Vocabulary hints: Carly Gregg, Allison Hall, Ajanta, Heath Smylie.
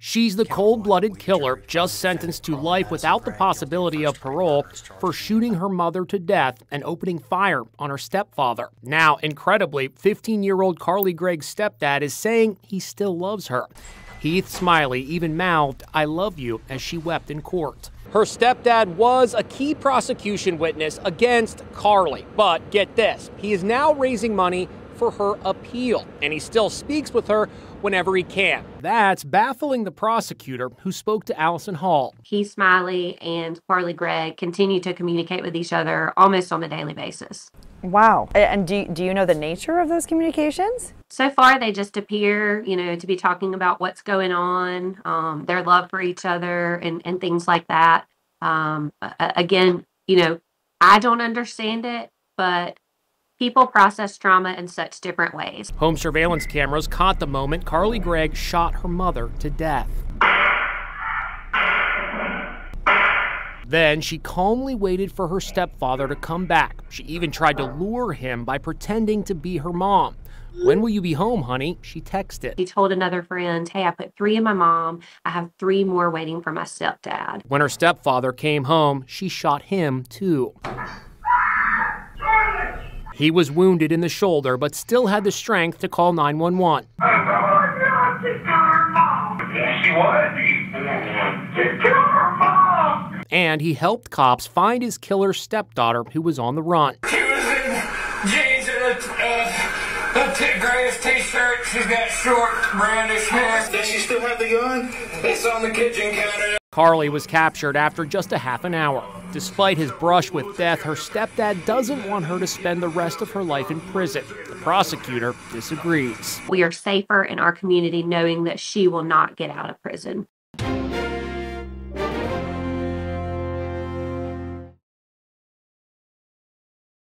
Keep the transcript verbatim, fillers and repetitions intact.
She's the cold-blooded killer just sentenced to life without the possibility of parole for shooting her mother to death and opening fire on her stepfather. Now, incredibly, fifteen-year-old Carly Gregg's stepdad is saying he still loves her. Heath Smylie even mouthed, "I love you," as she wept in court. Her stepdad was a key prosecution witness against Carly. But get this, he is now raising money for her appeal, and he still speaks with her whenever he can. That's baffling the prosecutor who spoke to Allison Hall. Heath Smylie and Carly Gregg continue to communicate with each other almost on a daily basis. Wow. And do, do you know the nature of those communications? So far, they just appear, you know, to be talking about what's going on, um, their love for each other, and, and things like that. Um, again, you know, I don't understand it, but people process trauma in such different ways. Home surveillance cameras caught the moment Carly Gregg shot her mother to death. Then she calmly waited for her stepfather to come back. She even tried to lure him by pretending to be her mom. "When will you be home, honey?" she texted. She told another friend, "Hey, I put three in my mom. I have three more waiting for my stepdad." When her stepfather came home, she shot him too. He was wounded in the shoulder, but still had the strength to call nine one one. And he helped cops find his killer's stepdaughter, who was on the run. She was in jeans and a, a, a grayish t-shirt. She's got short, brownish hair. Does she still have the gun? It's on the kitchen counter. Carly was captured after just a half an hour. Despite his brush with death, her stepdad doesn't want her to spend the rest of her life in prison. The prosecutor disagrees. We are safer in our community knowing that she will not get out of prison.